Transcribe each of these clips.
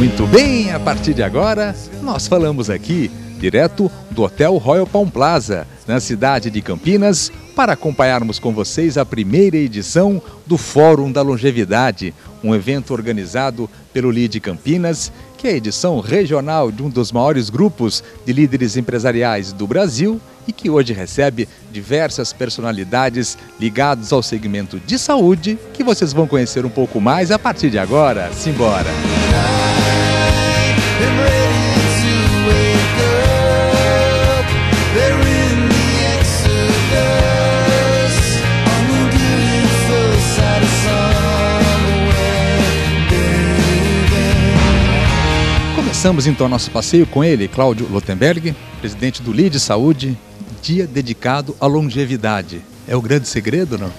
Muito bem, a partir de agora, nós falamos aqui, direto do Hotel Royal Palm Plaza, na cidade de Campinas, para acompanharmos com vocês a primeira edição do Fórum da Longevidade, um evento organizado pelo LIDE Campinas, que é a edição regional de um dos maiores grupos de líderes empresariais do Brasil e que hoje recebe diversas personalidades ligadas ao segmento de saúde, que vocês vão conhecer um pouco mais a partir de agora. Simbora! Começamos então nosso passeio com ele, Cláudio Lottenberg, presidente do LIDE Saúde, dia dedicado à longevidade. É o grande segredo, não?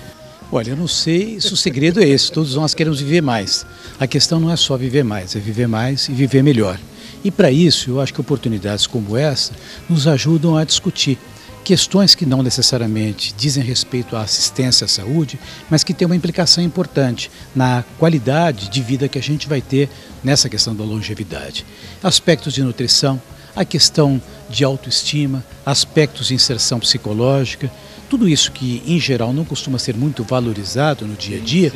Olha, eu não sei se o segredo é esse, todos nós queremos viver mais. A questão não é só viver mais, é viver mais e viver melhor. E para isso, eu acho que oportunidades como essa nos ajudam a discutir questões que não necessariamente dizem respeito à assistência à saúde, mas que tem uma implicação importante na qualidade de vida que a gente vai ter nessa questão da longevidade. Aspectos de nutrição, a questão de autoestima, aspectos de inserção psicológica, tudo isso que em geral não costuma ser muito valorizado no dia a dia,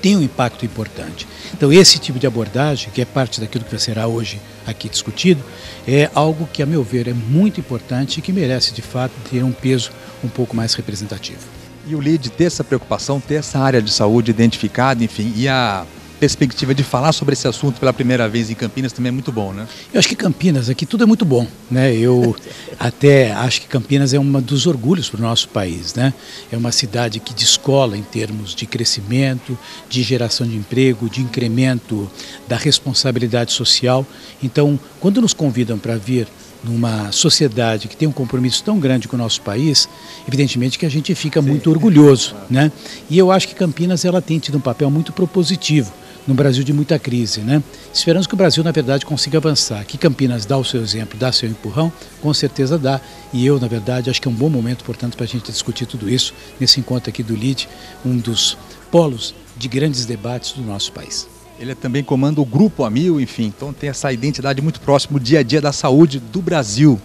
tem um impacto importante. Então esse tipo de abordagem, que é parte daquilo que será hoje aqui discutido, é algo que, a meu ver, é muito importante e que merece, de fato, ter um peso um pouco mais representativo. E o LIDE ter essa preocupação, ter essa área de saúde identificada, enfim, e a perspectiva de falar sobre esse assunto pela primeira vez em Campinas também é muito bom, né? Eu acho que Campinas, aqui tudo é muito bom, né? Eu até acho que Campinas é um dos orgulhos para o nosso país, né? É uma cidade que descola em termos de crescimento, de geração de emprego, de incremento da responsabilidade social. Então, quando nos convidam para vir numa sociedade que tem um compromisso tão grande com o nosso país, evidentemente que a gente fica muito orgulhoso, né? E eu acho que Campinas, ela tem tido um papel muito propositivo no Brasil de muita crise, né? Esperamos que o Brasil, na verdade, consiga avançar. Que Campinas dá o seu exemplo, dá o seu empurrão, com certeza dá. E eu, na verdade, acho que é um bom momento, portanto, para a gente discutir tudo isso nesse encontro aqui do LIDE, um dos polos de grandes debates do nosso país. Ele também comanda o Grupo Amil, enfim, então tem essa identidade muito próxima do dia a dia da saúde do Brasil.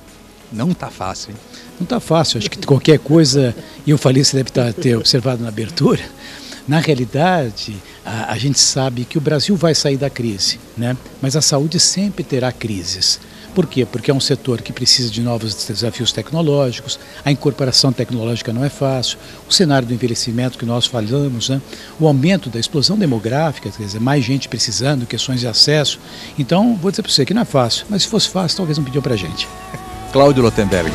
Não está fácil, hein? Não está fácil, acho que qualquer coisa, e eu falei, você deve ter observado na abertura, na realidade, a gente sabe que o Brasil vai sair da crise, né? Mas a saúde sempre terá crises. Por quê? Porque é um setor que precisa de novos desafios tecnológicos, a incorporação tecnológica não é fácil, o cenário do envelhecimento que nós falamos, né? O aumento da explosão demográfica, quer dizer, mais gente precisando, questões de acesso. Então, vou dizer para você que não é fácil, mas se fosse fácil, talvez não pediam para a gente. Cláudio Lottenberg.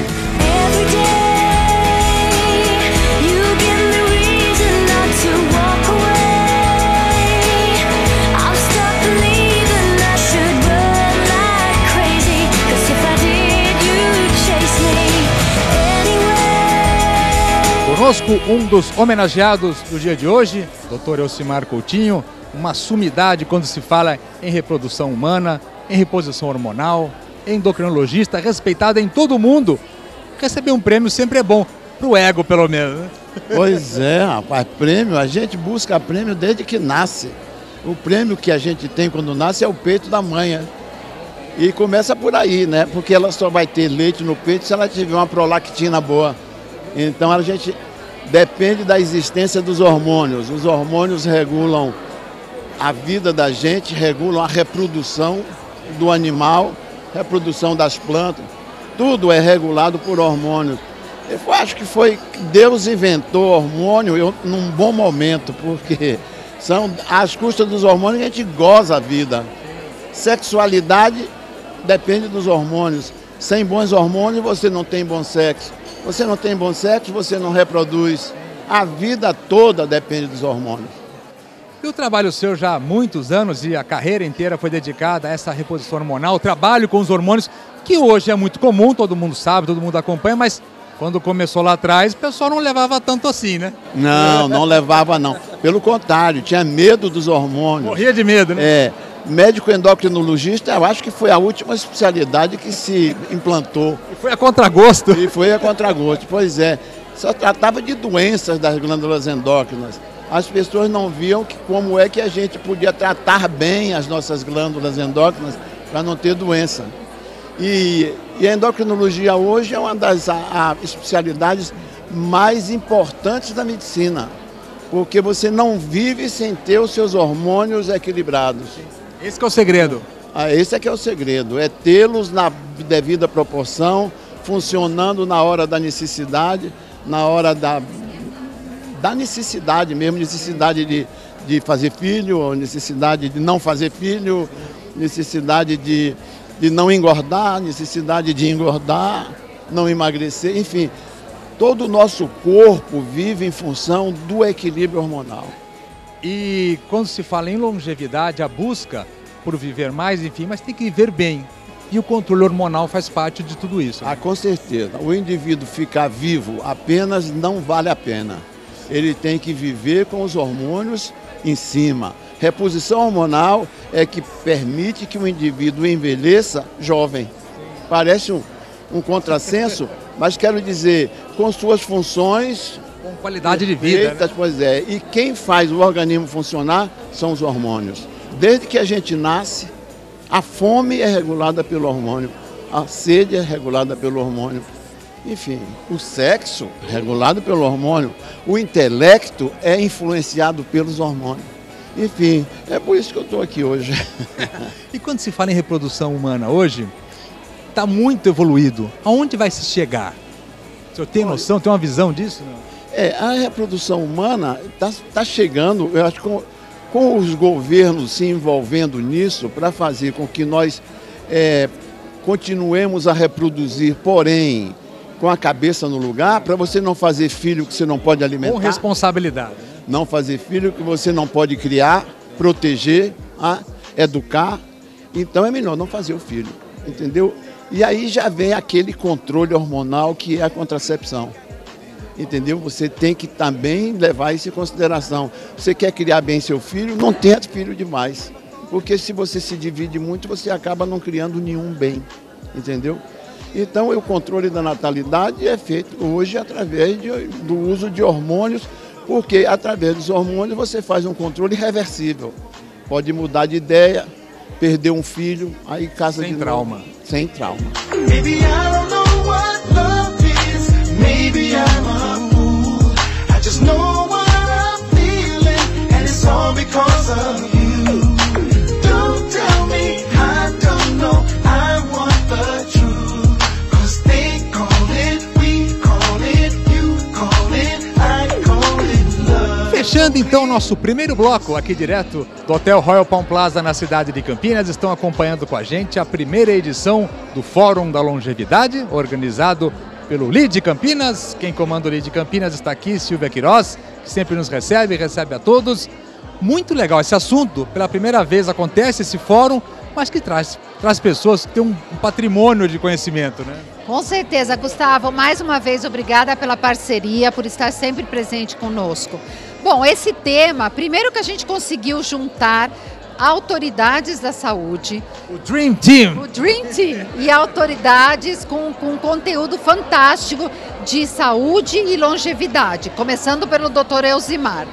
Conosco, um dos homenageados do dia de hoje, Dr. Elsimar Coutinho, uma sumidade quando se fala em reprodução humana, em reposição hormonal, endocrinologista, respeitado em todo o mundo. Receber um prêmio sempre é bom, pro ego pelo menos, né? Pois é, rapaz, prêmio, a gente busca prêmio desde que nasce. O prêmio que a gente tem quando nasce é o peito da mãe, né? E começa por aí, né? Porque ela só vai ter leite no peito se ela tiver uma prolactina boa. Então a gente depende da existência dos hormônios. Os hormônios regulam a vida da gente, regulam a reprodução do animal, reprodução das plantas. Tudo é regulado por hormônios. Eu acho que foi que Deus inventou hormônio num bom momento, porque são às custas dos hormônios que a gente goza a vida. Sexualidade depende dos hormônios. Sem bons hormônios você não tem bom sexo. Você não tem bom sexo, você não reproduz. A vida toda depende dos hormônios. E o trabalho seu já há muitos anos e a carreira inteira foi dedicada a essa reposição hormonal, o trabalho com os hormônios, que hoje é muito comum, todo mundo sabe, todo mundo acompanha, mas quando começou lá atrás, o pessoal não levava tanto assim, né? Não, não levava não. Pelo contrário, tinha medo dos hormônios. Morria de medo, né? É. Médico endocrinologista, eu acho que foi a última especialidade que se implantou. E foi a contragosto. E foi a contragosto, pois é. Só tratava de doenças das glândulas endócrinas. as pessoas não viam que como é que a gente podia tratar bem as nossas glândulas endócrinas para não ter doença. E a endocrinologia hoje é uma das especialidades mais importantes da medicina, porque você não vive sem ter os seus hormônios equilibrados. Esse que é o segredo. Esse é que é o segredo, é tê-los na devida proporção, funcionando na hora da necessidade, na hora da necessidade mesmo, necessidade de fazer filho, necessidade de não fazer filho, necessidade de não engordar, necessidade de engordar, não emagrecer, enfim. Todo o nosso corpo vive em função do equilíbrio hormonal. E quando se fala em longevidade, a busca por viver mais, enfim, mas tem que viver bem. E o controle hormonal faz parte de tudo isso, né? Com certeza. O indivíduo ficar vivo apenas não vale a pena. Ele tem que viver com os hormônios em cima. Reposição hormonal é que permite que o indivíduo envelheça jovem. Parece um contrassenso, mas quero dizer, com suas funções... Com qualidade de vida, né? Pois é. E quem faz o organismo funcionar são os hormônios. Desde que a gente nasce, a fome é regulada pelo hormônio, a sede é regulada pelo hormônio, enfim, o sexo é regulado pelo hormônio, o intelecto é influenciado pelos hormônios. Enfim, é por isso que eu estou aqui hoje. E quando se fala em reprodução humana hoje, está muito evoluído. Aonde vai se chegar? O senhor tem noção, tem uma visão disso? A reprodução humana está chegando, eu acho que... com os governos se envolvendo nisso para fazer com que nós continuemos a reproduzir, porém, com a cabeça no lugar, para você não fazer filho que você não pode alimentar. Com responsabilidade. Não fazer filho que você não pode criar, proteger, educar. Então é melhor não fazer o filho, entendeu? E aí já vem aquele controle hormonal que é a contracepção. Entendeu? Você tem que também levar isso em consideração. Você quer criar bem seu filho, não tenha filho demais. Porque se você se divide muito, você acaba não criando nenhum bem. Entendeu? Então, o controle da natalidade é feito hoje através do uso de hormônios, porque através dos hormônios você faz um controle reversível. Pode mudar de ideia, perder um filho, aí casa de novo. Sem trauma. Sem trauma. Baby, I don't know what love is. Maybe I'm a fool. I just know what I'm feeling, and it's all because of you. Don't tell me I don't know. I want the truth. 'Cause they call it, we call it, you call it, I call it love. Fechando então nosso primeiro bloco aqui direto do Hotel Royal Palm Plaza na cidade de Campinas, estão acompanhando com a gente a primeira edição do Fórum da Longevidade, organizado pelo LIDE Campinas. Quem comanda o LIDE Campinas está aqui, Silvia Quiroz, que sempre nos recebe, recebe a todos. Muito legal esse assunto, pela primeira vez acontece esse fórum, mas que traz pessoas que têm um patrimônio de conhecimento, né? Com certeza, Gustavo, mais uma vez obrigada pela parceria, por estar sempre presente conosco. Bom, esse tema, primeiro que a gente conseguiu juntar autoridades da saúde, o Dream Team, e autoridades com um conteúdo fantástico de saúde e longevidade, começando pelo Dr. Elsimar.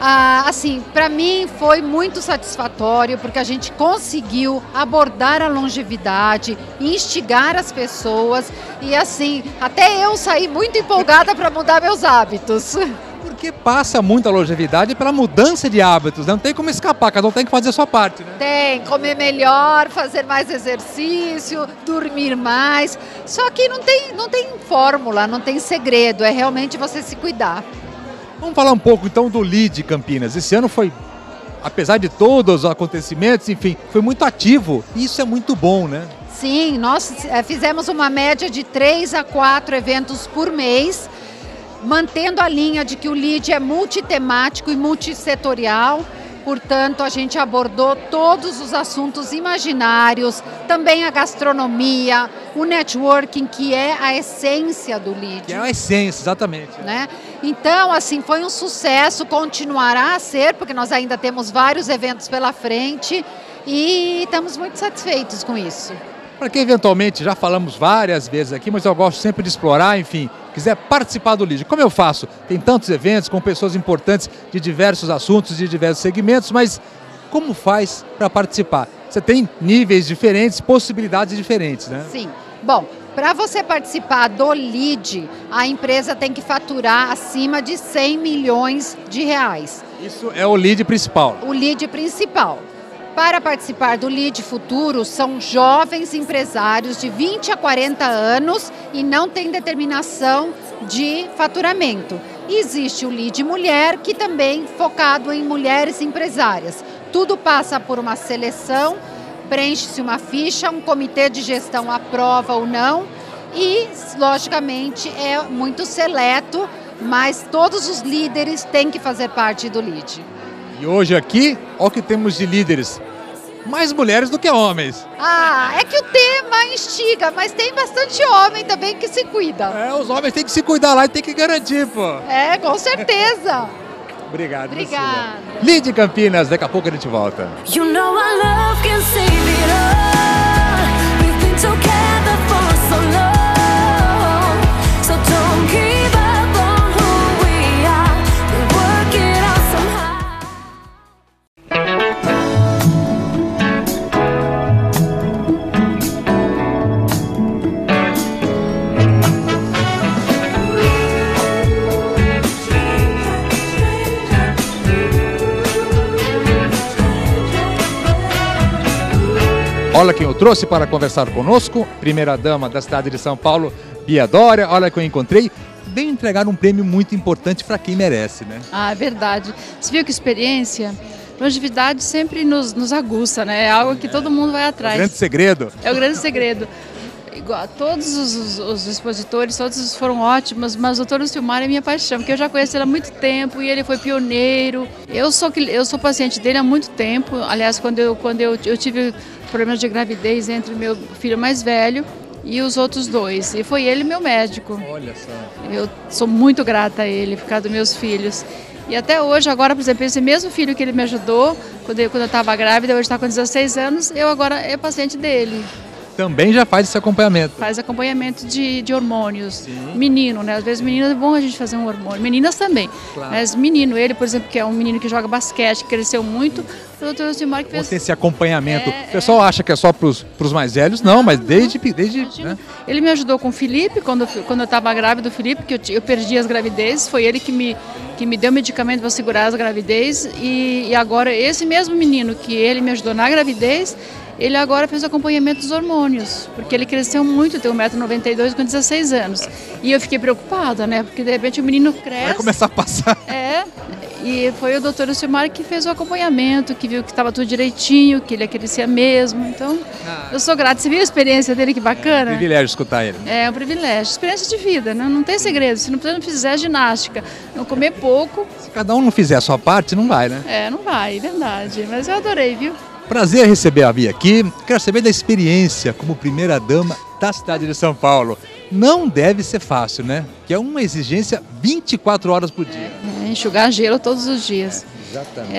Assim, para mim foi muito satisfatório, porque a gente conseguiu abordar a longevidade, instigar as pessoas e assim, até eu saí muito empolgada para mudar meus hábitos. Porque passa muito a longevidade pela mudança de hábitos, né? Não tem como escapar, cada um tem que fazer a sua parte, né? Tem, comer melhor, fazer mais exercício, dormir mais, só que não tem fórmula, não tem segredo, é realmente você se cuidar. Vamos falar um pouco então do LIDE Campinas. Esse ano foi, apesar de todos os acontecimentos, enfim, foi muito ativo e isso é muito bom, né? Sim, nós fizemos uma média de 3 a 4 eventos por mês, mantendo a linha de que o LIDE é multitemático e multissetorial, portanto a gente abordou todos os assuntos imaginários, também a gastronomia, o networking, que é a essência do LIDE. Que é a essência, exatamente. Né? Então, assim, foi um sucesso, continuará a ser, porque nós ainda temos vários eventos pela frente e estamos muito satisfeitos com isso. Para quem eventualmente, já falamos várias vezes aqui, mas eu gosto sempre de explorar, enfim, quiser participar do LIDE. Como eu faço? Tem tantos eventos com pessoas importantes de diversos assuntos, de diversos segmentos, mas como faz para participar? Você tem níveis diferentes, possibilidades diferentes, né? Sim. Bom, para você participar do LIDE, a empresa tem que faturar acima de 100 milhões de reais. Isso é o LIDE principal. O LIDE principal. Para participar do LIDE Futuro, são jovens empresários de 20 a 40 anos e não tem determinação de faturamento. E existe o LIDE Mulher, que também é focado em mulheres empresárias. Tudo passa por uma seleção, preenche-se uma ficha, um comitê de gestão aprova ou não e, logicamente, é muito seleto, mas todos os líderes têm que fazer parte do LIDE. E hoje aqui, olha o que temos de líderes. Mais mulheres do que homens. Ah, é que o tema instiga, mas tem bastante homem também que se cuida. É, os homens têm que se cuidar lá e tem que garantir, pô. É, com certeza. Obrigado, obrigada. LIDE Campinas, daqui a pouco a gente volta. You know our love can save it all. We've been together for so long. So don't give up on who we are. We work it out somehow. Olha quem eu trouxe para conversar conosco, primeira-dama da cidade de São Paulo, Bia Dória. Olha quem eu encontrei. Veio entregar um prêmio muito importante para quem merece, né? Ah, é verdade. Você viu que experiência? Longevidade sempre nos aguça, né? É algo que todo mundo vai atrás. É o grande segredo. É o grande segredo. Todos os expositores, todos foram ótimos, mas o doutor Silmar é minha paixão, porque eu já conheço ele há muito tempo e ele foi pioneiro. Eu sou paciente dele há muito tempo, aliás, quando eu tive problemas de gravidez entre meu filho mais velho e os outros dois, e foi ele meu médico. Olha só. Eu sou muito grata a ele por causa dos meus filhos. E até hoje, agora, por exemplo, esse mesmo filho que ele me ajudou, quando eu estava grávida, hoje está com 16 anos, eu agora é paciente dele. Também já faz esse acompanhamento. Faz acompanhamento de hormônios. Sim. Menino, né? Às vezes menino é bom a gente fazer um hormônio. Meninas também. Claro. Mas menino, ele, por exemplo, que é um menino que joga basquete, que cresceu muito, o doutor Elsimar que fez... Tem esse acompanhamento. O pessoal acha que é só para os mais velhos. Não, mas desde né? Ele me ajudou com o Felipe, quando eu estava grávida do Felipe, que eu perdi as gravidezes. Foi ele que me deu medicamento para segurar as gravidez. E agora esse mesmo menino que ele me ajudou na gravidez... Ele agora fez o acompanhamento dos hormônios, porque ele cresceu muito, tem 1,92 m com 16 anos. E eu fiquei preocupada, né? Porque de repente o menino cresce... Vai começar a passar. É, e foi o doutor Elsimar que fez o acompanhamento, que viu que estava tudo direitinho, que ele crescia mesmo. Então, eu sou grata. Você viu a experiência dele, que bacana? É um privilégio escutar ele. É um privilégio. Experiência de vida, né? Não tem segredo. Se não fizer ginástica, não comer pouco... Se cada um não fizer a sua parte, não vai, né? É, não vai, é verdade. Mas eu adorei, viu? Prazer receber a Bia aqui. Quero saber da experiência como primeira-dama da cidade de São Paulo. Não deve ser fácil, né? Que é uma exigência 24 horas por dia. Enxugar gelo todos os dias. Exatamente.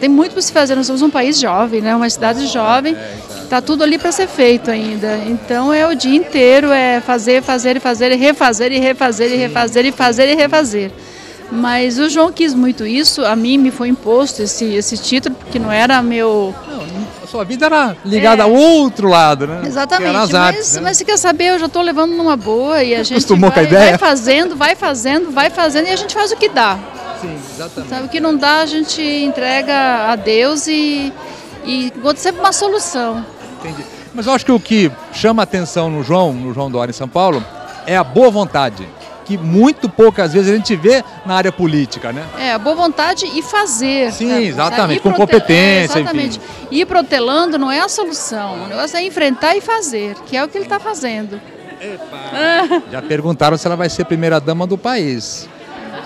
Tem muito para se fazer. Nós somos um país jovem, né? Uma cidade jovem. Está tudo ali para ser feito ainda. Então é o dia inteiro, é fazer e refazer. Mas o João quis muito isso, a mim me foi imposto esse título, porque não era meu... Não, a sua vida era ligada ao outro lado, né? Exatamente, mas você quer saber, eu já estou levando numa boa e a gente vai fazendo e a gente faz o que dá. Sim, exatamente. Sabe, o que não dá a gente entrega a Deus e encontra sempre uma solução. Entendi. Mas eu acho que o que chama a atenção no João Dória em São Paulo, é a boa vontade. Que muito poucas vezes a gente vê na área política, né? É, boa vontade e fazer. Sim, sabe? Exatamente, com competência, exatamente. Enfim. Ir protelando não é a solução, o negócio é enfrentar e fazer, que é o que ele está fazendo. Epa. Já perguntaram se ela vai ser primeira-dama do país.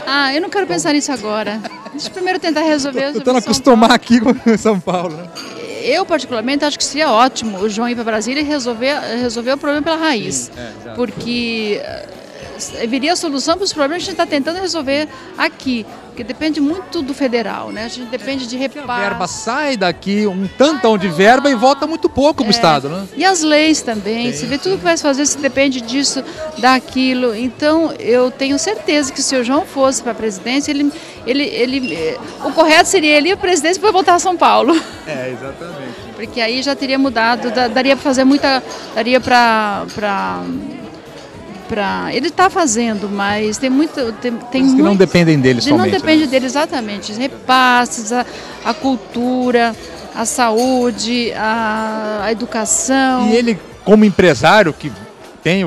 Ah, eu não quero pensar nisso agora. Deixa eu primeiro tentar resolver... Estou tentando acostumar aqui com São Paulo, né? Eu, particularmente, acho que seria ótimo o João ir para Brasília e resolver o problema pela raiz. Sim, porque... viria a solução para os problemas que a gente está tentando resolver aqui, porque depende muito do federal, né? A gente depende de repasse. A verba sai daqui um tantão de verba e volta muito pouco para o Estado, né? E as leis também, você vê tudo que vai fazer, se depende disso, daquilo. Então, eu tenho certeza que se o João fosse para a presidência, o correto seria ele ir à presidência para voltar a São Paulo. É, exatamente. Porque aí já teria mudado, daria para fazer muita, daria para ele está fazendo, mas tem muito, tem muitos que não dependem deles somente. Não depende dele, exatamente. Repasses, a cultura, a saúde, a educação. E ele, como empresário que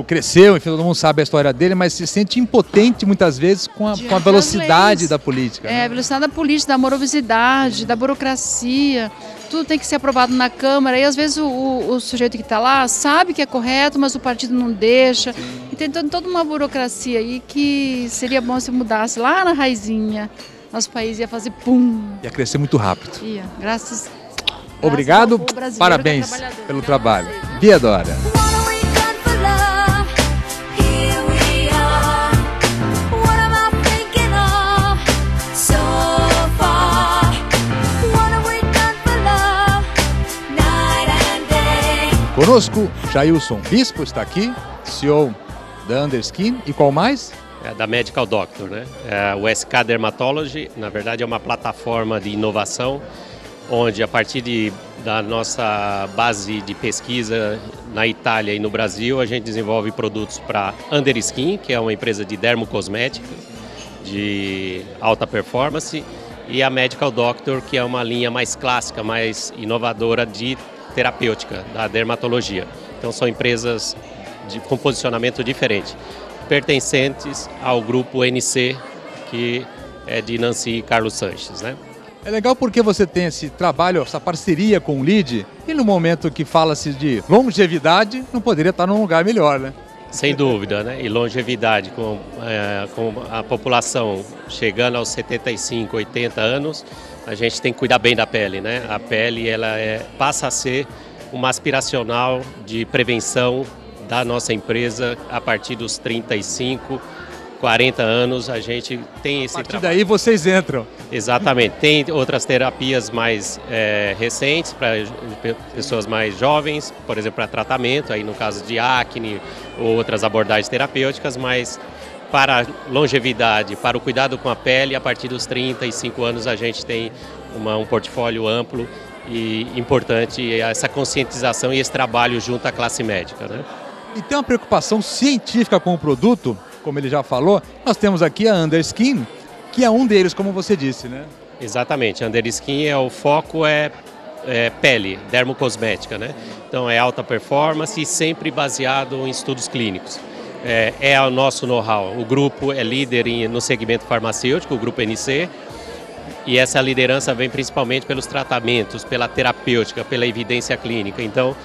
cresceu, enfim, todo mundo sabe a história dele, mas se sente impotente muitas vezes com a velocidade da política. É, a velocidade da política, da morosidade, da burocracia. Tudo tem que ser aprovado na Câmara e às vezes o sujeito que está lá sabe que é correto, mas o partido não deixa. E tem toda uma burocracia aí que seria bom se mudasse lá na raizinha. Nosso país ia fazer pum. Ia crescer muito rápido. Ia, graças. Obrigado, parabéns pelo trabalho. Bia Dória. Conosco, Jailson Bispo está aqui, CEO da Underskin e qual mais? É da Medical Doctor, né? É, o SK Dermatology, na verdade, é uma plataforma de inovação, onde a partir da nossa base de pesquisa na Itália e no Brasil, a gente desenvolve produtos para Underskin, que é uma empresa de dermocosmética, de alta performance, e a Medical Doctor, que é uma linha mais clássica, mais inovadora de terapêutica, da dermatologia. Então são empresas com posicionamento diferente, pertencentes ao grupo NC, que é de Nancy Carlos Sanches, né? É legal porque você tem esse trabalho, essa parceria com o LIDE, e no momento que fala-se de longevidade, não poderia estar num lugar melhor, né? Sem dúvida, né? E longevidade com a população chegando aos 75, 80 anos, a gente tem que cuidar bem da pele, né? A pele passa a ser uma aspiracional de prevenção da nossa empresa a partir dos 35, 40 anos a gente tem esse trabalho. A partir daí vocês entram. Exatamente. Tem outras terapias mais recentes para pessoas mais jovens, por exemplo, para tratamento, aí no caso de acne ou outras abordagens terapêuticas, mas para a longevidade, para o cuidado com a pele, a partir dos 35 anos a gente tem um portfólio amplo e importante, essa conscientização e esse trabalho junto à classe médica, né? E tem uma preocupação científica com o produto, como ele já falou. Nós temos aqui a Underskin, que é um deles, como você disse, né? Exatamente, a Underskin o foco é pele, dermocosmética, né? Então é alta performance e sempre baseado em estudos clínicos. É o nosso know-how. O grupo é líder no segmento farmacêutico, o Grupo NC, e essa liderança vem principalmente pelos tratamentos, pela terapêutica, pela evidência clínica. Então,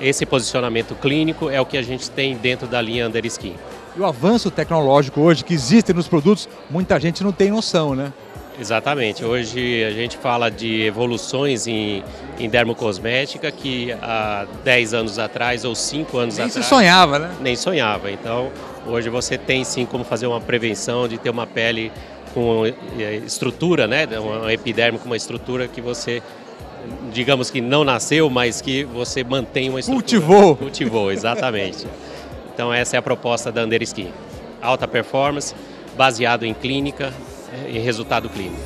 esse posicionamento clínico é o que a gente tem dentro da linha Underskin. E o avanço tecnológico hoje que existe nos produtos, muita gente não tem noção, né? Exatamente. Hoje a gente fala de evoluções em dermocosmética que há 10 anos atrás ou 5 anos atrás... Nem se sonhava, né? Nem sonhava. Então, hoje você tem sim como fazer uma prevenção de ter uma pele com estrutura, né? Um epiderme com uma estrutura que você, digamos que não nasceu, mas que você mantém uma estrutura. Cultivou! Cultivou, exatamente. Então, essa é a proposta da Underskin. Alta performance, baseado em clínica... em resultado clínico.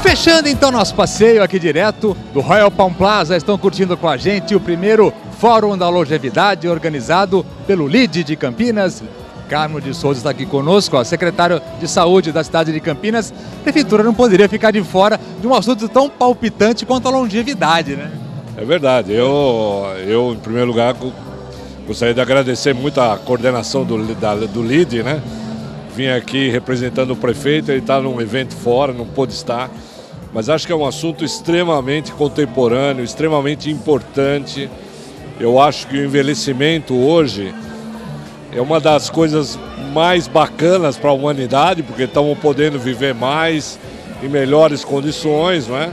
Fechando então nosso passeio aqui direto do Royal Palm Plaza, estão curtindo com a gente o primeiro Fórum da Longevidade, organizado pelo LIDE de Campinas. Carmino de Souza está aqui conosco, ó, secretário de Saúde da cidade de Campinas. A prefeitura não poderia ficar de fora de um assunto tão palpitante quanto a longevidade, né? É verdade. Eu em primeiro lugar, gostaria de agradecer muito a coordenação do LIDE, né? Vim aqui representando o prefeito, ele está num evento fora, não pôde estar. mas acho que é um assunto extremamente contemporâneo, extremamente importante. Eu acho que o envelhecimento hoje é uma das coisas mais bacanas para a humanidade, porque estamos podendo viver mais em melhores condições, né?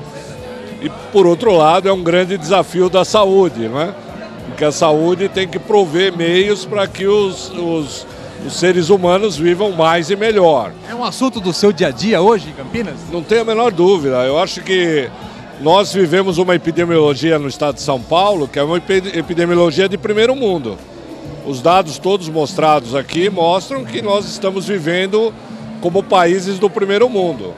E, por outro lado, é um grande desafio da saúde, né? Porque a saúde tem que prover meios para que os seres humanos vivam mais e melhor. É um assunto do seu dia a dia hoje em Campinas? Não tenho a menor dúvida. Eu acho que nós vivemos uma epidemiologia no estado de São Paulo, que é uma epidemiologia de primeiro mundo. Os dados todos mostrados aqui mostram que nós estamos vivendo como países do primeiro mundo.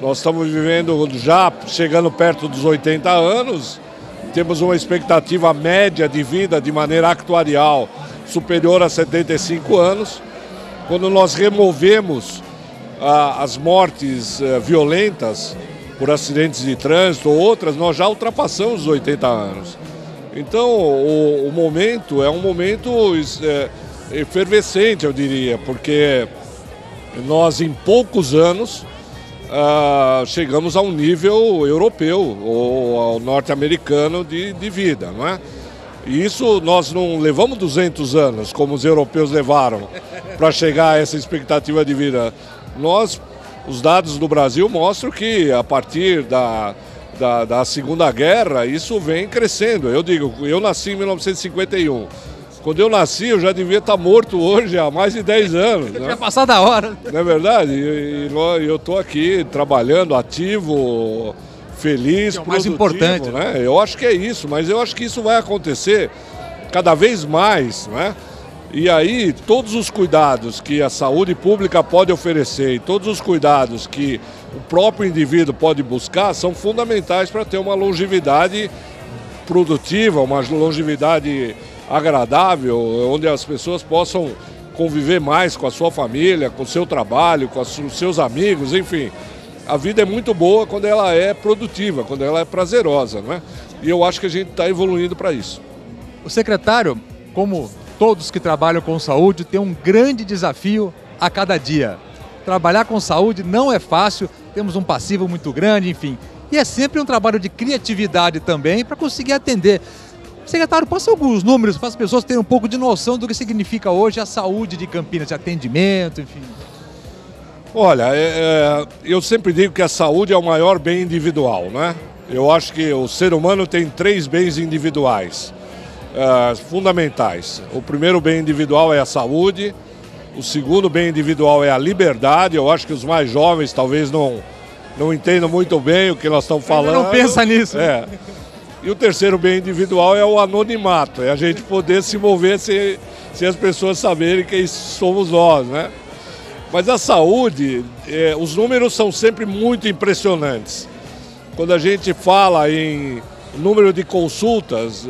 Nós estamos vivendo já chegando perto dos 80 anos, temos uma expectativa média de vida de maneira actuarial superior a 75 anos. Quando nós removemos as mortes violentas por acidentes de trânsito ou outras, nós já ultrapassamos os 80 anos. Então, o momento é um momento efervescente, eu diria, porque nós, em poucos anos, chegamos a um nível europeu ou ao norte-americano de vida, não é? E isso nós não levamos 200 anos, como os europeus levaram, para chegar a essa expectativa de vida. Nós, os dados do Brasil mostram que, a partir da Segunda Guerra, isso vem crescendo. Eu digo, eu nasci em 1951. Quando eu nasci, eu já devia estar morto hoje há mais de 10 anos. Né? Já passou da hora. Não é verdade? E eu estou aqui trabalhando, ativo, feliz, é o mais importante, né? Eu acho que é isso, mas eu acho que isso vai acontecer cada vez mais, né? E aí, todos os cuidados que a saúde pública pode oferecer e todos os cuidados que o próprio indivíduo pode buscar são fundamentais para ter uma longevidade produtiva, uma longevidade agradável, onde as pessoas possam conviver mais com a sua família, com o seu trabalho, com os seus amigos, enfim. A vida é muito boa quando ela é produtiva, quando ela é prazerosa, né? E eu acho que a gente está evoluindo para isso. O secretário, como todos que trabalham com saúde, tem um grande desafio a cada dia. Trabalhar com saúde não é fácil, temos um passivo muito grande, enfim. E é sempre um trabalho de criatividade também para conseguir atender. Secretário, passa alguns números para as pessoas terem um pouco de noção do que significa hoje a saúde de Campinas, de atendimento, enfim. Olha, eu sempre digo que a saúde é o maior bem individual, né? Eu acho que o ser humano tem 3 bens individuais fundamentais. O primeiro bem individual é a saúde, o segundo bem individual é a liberdade. Eu acho que os mais jovens talvez não entendam muito bem o que nós estamos falando. Não pensa nisso. É. E o terceiro bem individual é o anonimato, é a gente poder se mover sem as pessoas saberem quem somos nós, né? Mas a saúde, os números são sempre muito impressionantes. Quando a gente fala em número de consultas,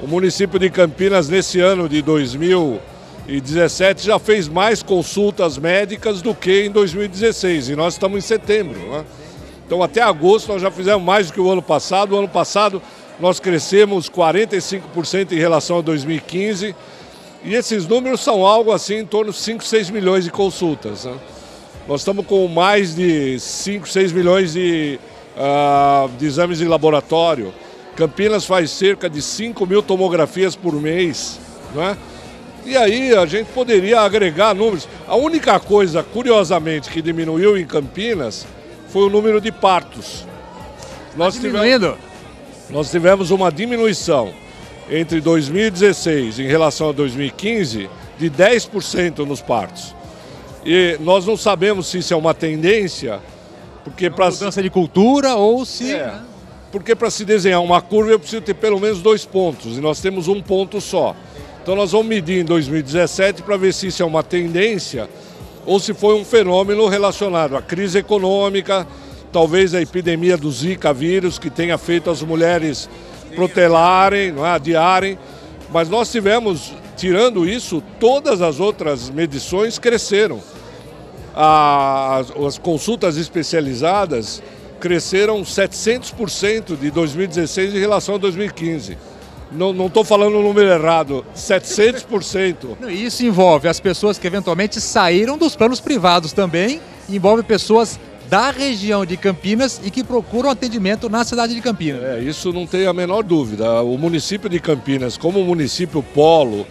o município de Campinas, nesse ano de 2017, já fez mais consultas médicas do que em 2016, e nós estamos em setembro, né? Então, até agosto, nós já fizemos mais do que o ano passado. O ano passado, nós crescemos 45% em relação a 2015, e esses números são algo assim em torno de 5, 6 milhões de consultas, né? Nós estamos com mais de 5, 6 milhões de exames de laboratório. Campinas faz cerca de 5 mil tomografias por mês, né? E aí a gente poderia agregar números. A única coisa, curiosamente, que diminuiu em Campinas foi o número de partos. Nós tivemos uma diminuição entre 2016 em relação a 2015, de 10% nos partos. E nós não sabemos se isso é uma tendência, porque para mudança de cultura ou se... É, porque para se desenhar uma curva eu preciso ter pelo menos 2 pontos, e nós temos um ponto só. Então nós vamos medir em 2017 para ver se isso é uma tendência ou se foi um fenômeno relacionado à crise econômica, talvez a epidemia do Zika vírus, que tenha feito as mulheres protelarem, não é? Adiarem, mas nós tivemos, tirando isso, todas as outras medições cresceram. As consultas especializadas cresceram 700% de 2016 em relação a 2015. Não estou falando o número errado, 700%. Isso envolve as pessoas que eventualmente saíram dos planos privados também, envolve pessoas da região de Campinas e que procuram atendimento na cidade de Campinas. É, isso não tem a menor dúvida. O município de Campinas, como um município polo,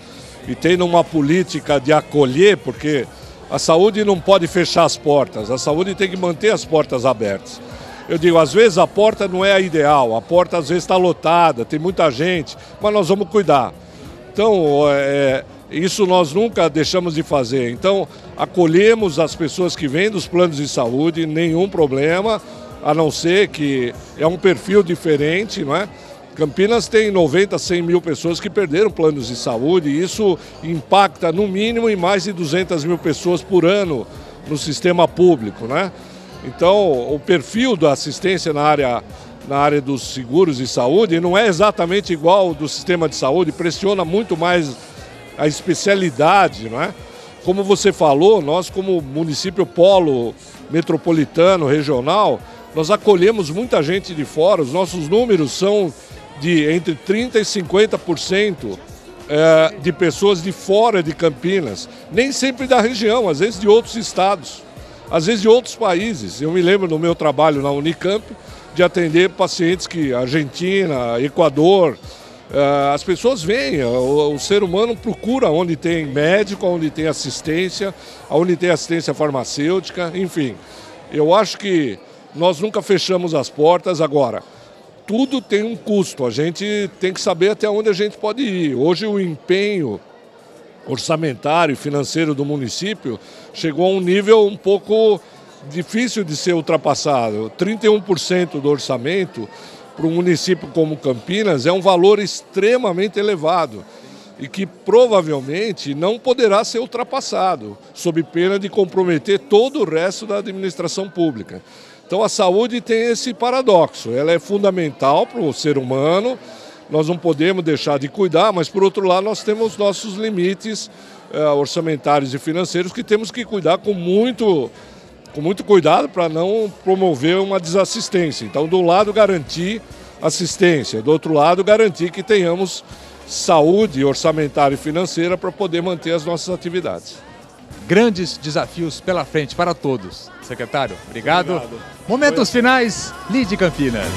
e tem uma política de acolher, porque a saúde não pode fechar as portas, a saúde tem que manter as portas abertas. Eu digo, às vezes a porta não é a ideal, a porta às vezes está lotada, tem muita gente, mas nós vamos cuidar. Então, isso nós nunca deixamos de fazer. Então, acolhemos as pessoas que vêm dos planos de saúde, nenhum problema, a não ser que é um perfil diferente, não é? Campinas tem 90, 100 mil pessoas que perderam planos de saúde e isso impacta no mínimo em mais de 200 mil pessoas por ano no sistema público, né? Então, o perfil da assistência na área dos seguros de saúde não é exatamente igual ao do sistema de saúde, pressiona muito mais a especialidade, não é? Como você falou, nós como município polo metropolitano, regional, nós acolhemos muita gente de fora, os nossos números são de entre 30% e 50% de pessoas de fora de Campinas, nem sempre da região, às vezes de outros estados, às vezes de outros países. Eu me lembro no meu trabalho na Unicamp de atender pacientes que Argentina, Equador, as pessoas vêm, o ser humano procura onde tem médico, onde tem assistência farmacêutica, enfim. Eu acho que nós nunca fechamos as portas agora. Tudo tem um custo, a gente tem que saber até onde a gente pode ir. Hoje o empenho orçamentário e financeiro do município chegou a um nível um pouco difícil de ser ultrapassado. 31% do orçamento para um município como Campinas é um valor extremamente elevado e que provavelmente não poderá ser ultrapassado, sob pena de comprometer todo o resto da administração pública. Então a saúde tem esse paradoxo, ela é fundamental para o ser humano, nós não podemos deixar de cuidar, mas por outro lado nós temos nossos limites orçamentários e financeiros que temos que cuidar com muito cuidado para não promover uma desassistência. Então do lado garantir assistência, do outro lado garantir que tenhamos saúde orçamentária e financeira para poder manter as nossas atividades. Grandes desafios pela frente para todos. Secretário, obrigado. Momentos finais, LIDE Campinas.